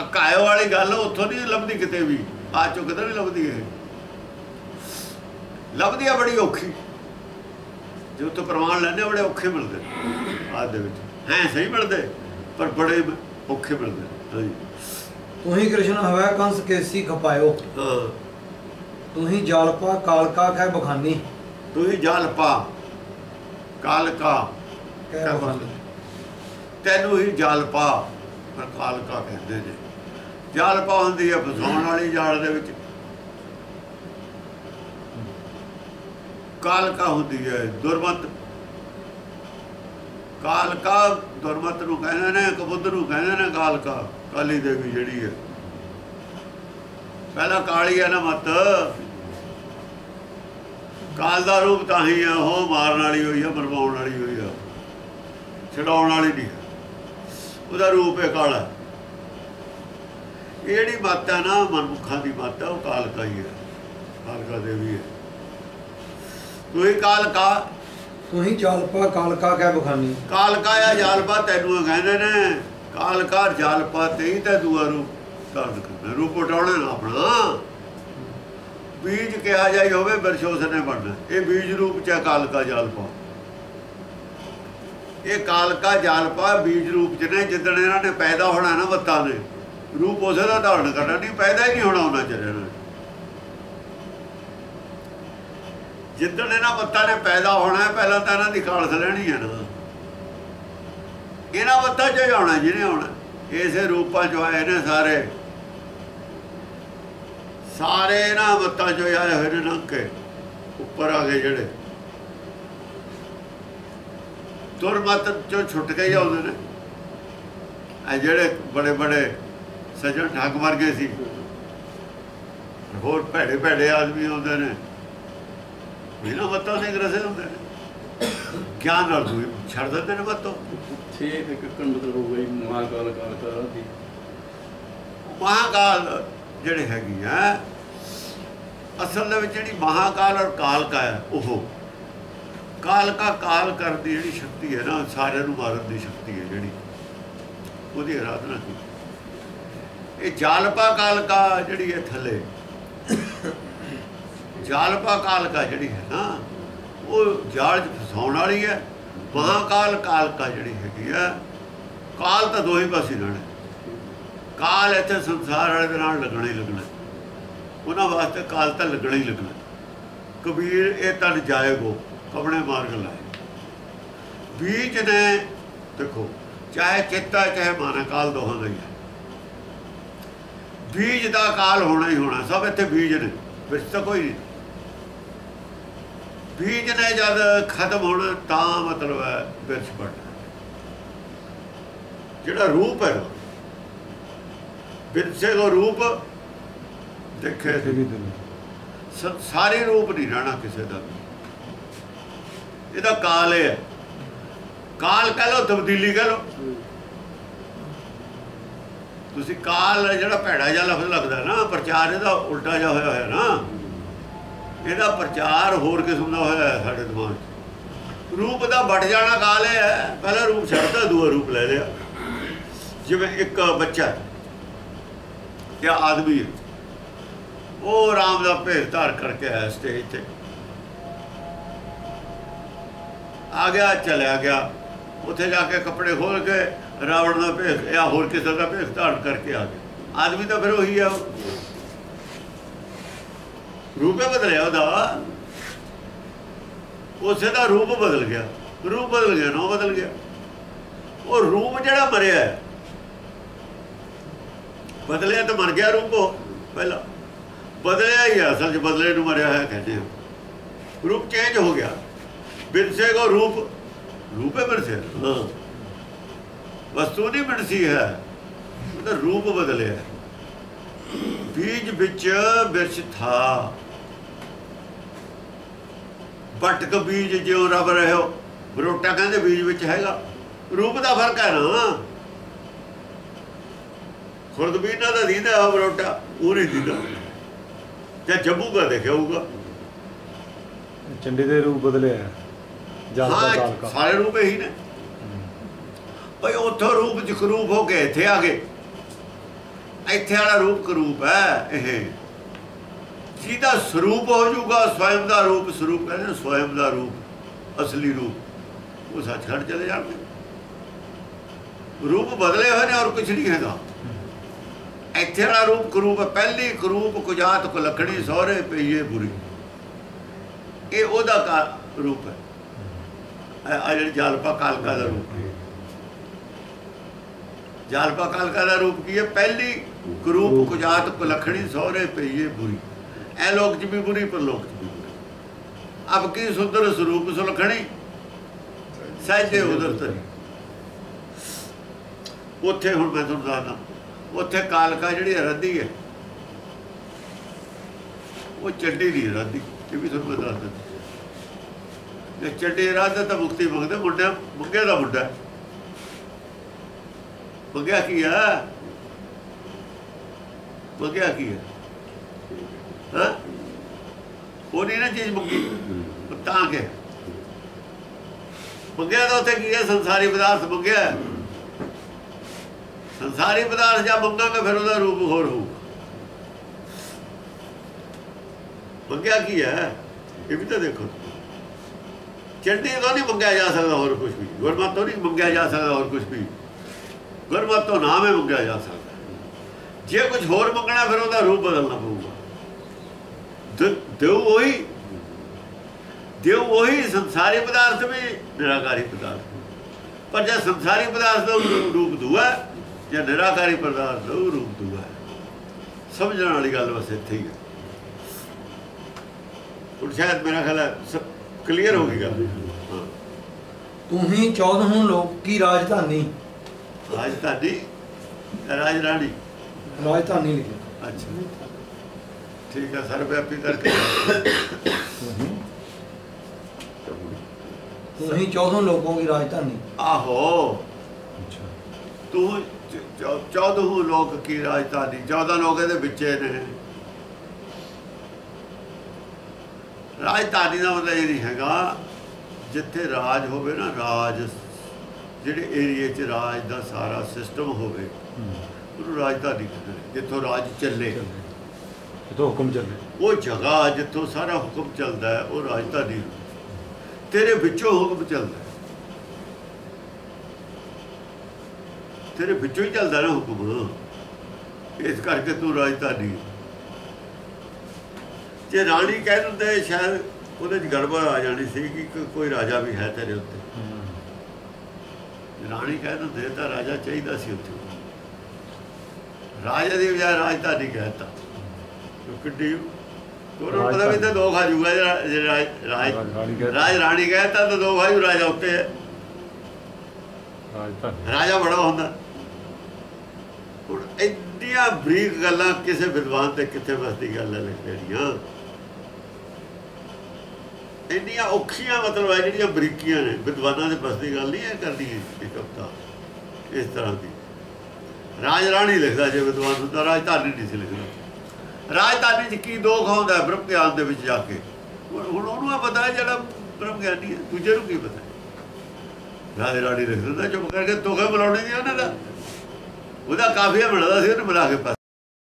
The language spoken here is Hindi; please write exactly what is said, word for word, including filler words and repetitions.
अकाय वाली गल उथों नहीं लभदी, किते भी आ चो किधर नहीं लभदी है, लभदी है बड़ी औखी। जो तो प्रमाण लैंदे बड़े औखे मिलते बाद है, सही मिलते पर बड़े औखे मिलते। हाँ जी, तू ही कृष्ण हवै कंस केसी खपायो, हाँ तू ही जालपा कालका कह बखानी, तू ही जालपा कालका कह बखानी, तेनू ही जालपा पर कालका कहते हैं। जालपा होंगी है फसाने वाली जाल, कालका होंगी है दुरमत। कालका दुरमत नूं कहते हैं, कबूतर नूं कहते हैं कालका, काली देवी जिहड़ी है। पहला काली है ना मत, काल का रूप तां ही है, हो मारन वाली हुई है, मरवाउण वाली हुई है, छड़ाउण वाली नहीं है, उसका रूप है काला। ये जी मत है ना मनमुखा की मत है, वह कालका ही है, कालका देवी है। तू ही कालका, तू ही जालपा कालका कह बखानी, कालका या जालपा तेनू कहते ने। कालका जालपा ते ही तो दूआ रूप धारण करना, रूप उठाने ना अपना। बीज कहा जाई होवे बिरछो उसने बनना, ये बीज रूप च कालका जालपा। ये कालका जालपा बीज रूप च ने, जिदन इन्हों ने पैदा होना ना बत्ता ने, रूप उस धारण करना, नहीं पैदा ही नहीं होना उन्होंने चले इन्होंने। जिदन इन्होंने बत्ता ने पैदा होना है, पहला तो इन्हों की कालस लेनी है ना, इन्होंने बत्ता चो ही आना, जिन्हें आना इसे रूपा चो आए ने सारे, सारे इन्होंने बत्ता चो आए हुए ने, लंघ के उपर आ गए जेडे दुरमत चो छुट के ही आते हैं। जोड़े बड़े बड़े सजन ठग वर्गे सी, होर भैड़े भैड़े आदमी आते हैं, बिना मत्तों से ग्रसे होते हैं, ज्ञान नाल दूई छड़ देते हैं मत्तों। महाकाल महाकाल जिहड़ी हैगी है असल में, जिहड़ी महाकाल और कालका है, ओहो कालका काल करती जी शक्ति है ना, सारे मारन की शक्ति है जी, वही आराधना की। ये जालपा कालका जी है थले, जालपा कालका जी है ना वो जाल फसाने वाली है। महाकाल कालका जी हैगी है, काल तो दो ही पासे रहना, काल इतने संसार वाले के नाल लगना ही लगना, उन्होंने वास्ते काल तो लगना ही लगना। कबीर ये तन जाएगो अपने मार्ग लाए, बीच ने देखो चाहे चेता चाहे माना काल दोहां का ही है, बीज का काल होना ही होना, सब इतने बीज ने, बीज तो कोई नहीं। बीज ने जब खत्म होना ता मतलब है बिरछ पड़ना, जिहड़ा रूप है बिरछे को रूप देखे, संसारी रूप नहीं रहना किसी का। यह काल है, काल कह लो, तब्दीली कह लो, तुसी काल जो भैड़ा जहा लफ्ज लगता है ना, प्रचार यदा उल्टा जहा होया है ना, यदा प्रचार होर किस्म का होया है साढ़े दिमाग। रूप का बढ़ जाना काल है, पहला रूप छड़ता दूआ रूप ले लिया। जिवें एक बच्चा या आदमी है, वो आराम का भेष धार करके आया स्टेज पर, आ गया चलिया गया, उत्थे जाके कपड़े खोल के रावण का भेष या होर किसी का भेष धारण करके आ गया। आदमी तो फिर वही है, रूप बदलिया उसदा, उसे का रूप बदल गया, रूप बदल गया ना बदल गया। वो रूप जिहड़ा मरिया है, बदलिया तो मर गया रूप, पहला बदलिया ही है, असल च बदले नूं मरिया है कहते हैं, रूप चेंज हो गया। बिरसे को रूप, रूप है बिरसे, हाँ वस्तु नहीं बिरसी है, तो रूप बदले है। बीज बिच बिरछ था, भटक बीज ज्यों रब रहे हो, बरोटा कहते बीज बिच हैगा, रूप का फर्क है ना। खुर्दबीना का दीदा बरोटा, ऊरी दीदा या जम्बू का देखे होगा, चंडी दे रूप बदले है। हाँ सारे रूप यही ने भाई, उतो रूप जखरूप हो गए, इतने आ गए, ਇੱਥੇ ਵਾਲਾ रूप करूप है यह ਜਿਹਦਾ स्वरूप हो जाऊगा स्वयं का रूप स्वरूप कहते हैं स्वयं का रूप असली रूप वो सचखंड चले जाएंगे रूप बदले हुए ने और कुछ नहीं हैगा ਇੱਥੇ ਵਾਲਾ रूप करूप पहली करूप कुजात को लकड़ी सोहरे पईए बुरी ये ਉਹਦਾ का रूप है आ जिहड़ी जालपा कालका का रूप है जालपा कालका का रूप की है पहली करूप कुजात को लखणी सोहरे पईए बुरी ए लोक च भी बुरी पर लोक च भी बुरी अब की सुंदर स्वरूप सुलखणी सहजे उधर तरी ਉੱਥੇ ਹੁਣ मैं ਤੁਹਾਨੂੰ ਦੱਸਦਾ ਉੱਥੇ ਕਾਲਕਾ ਜਿਹੜੀ ਰੱਦੀ है वो ਚੱਡੀ ਦੀ ਰੱਦੀ ਇਹ ਵੀ ਤੁਹਾਨੂੰ ਮੈਂ ਦੱਸ ਦਿੰਦਾ ਇਹ ਚੱਡੇ ਰਾਧਾ ਤਾਂ ਮੁਕਤੀ ਮੰਗਦੇ ਮੁੰਡਾ ਮੁੱਗੇ ਦਾ ਮੁੰਡਾ ਮੁੱਗਿਆ ਕੀ ਆ ਮੁੱਗਿਆ ਕੀ ਆ ਹਾਂ ਉਹ ਨਹੀਂ ਨਾ ਚੀਜ਼ ਮੁੱਗੀ ਤਾਂ ਕਿ ਮੁੱਗਿਆ ਦਾ ਉੱਥੇ ਕੀ ਹੈ ਸੰਸਾਰੀ ਪਦਾਰਥ ਮੁੱਗਿਆ संसारी पदार्थ जब मंगांगे फिर उसका रूप होर होगा मंगया की है ये भी तो देखो चंडी तो नहीं मंगया जा सकता और कुछ भी गुरमत तो नहीं मंगया जा सकता और कुछ भी गुरमत तो नाम है मंगया जा सकता जे कुछ होर मंगना फिर उसका रूप बदलना पड़ेगा देव वही देव वही संसारी पदार्थ भी निराकारी पदार्थ पर जब संसारी पदार्थ का रूप दूआ या निराकारी पदार्थ रूप दूआ समझने वाली गल बस इत्थे ही है शायद मेरा ख्याल सब क्लीयर हो गई गल तू ही चौदहों लोक की राजधानी राजधानी राजरानी राजधानी अच्छा ठीक है सर्वव्यापी करके तू ही चौदहों लोगों की राजधानी आहो तू चौदह लोक की राजधानी चौदह लोग राजधानी का मतलब ये नहीं हैगा जिथे राज होवे ना राज जिहड़े एरिए च राज का सारा सिस्टम होवे उहनूं राजधानी कहते हैं जिथों राज चले जिथों हुकम चले वो जगह जिथों सारा हुकम चलता है वो राजधानी तेरे विचों हुकम चलता है तेरे विचों ही चलता ना हुक्म इस करके तू राजधानी जे राणी कह दिंदे शायद उहदे च गड़बड़ आ जानी सी कि कोई राजा भी है तेरे उत्ते राणी कह दिंदे तां राजा चाहिदा सी उत्थे राजा दी बजाय राजधानी कहता क्योंकि उन्होंने पता भी तो दो खाजूगा जे राज राज राणी कहता तो दो खाजू राजा उत्ते राजा बड़ा होंदा इतनिया बरीक गल किसी विद्वान से कितने बसती गल है लिखनिया इनिया औखिया मतलब है जी बरीकियां ने विद्वानों से बसती गल नहीं है करनी है कविता इस तरह की राजराणी लिखता जो विद्वान होंगे राजधानी नहीं से लिखता राजधानी की दोख आता ब्रह्म ज्ञान के जाके हुण उन्होंने पता है जो ब्रह्म ज्ञानी है दूजे को की पता है राजे राणी लिख दिता चुप करके तोखे बुलाने दिया काफिया मिलता से मिला के पास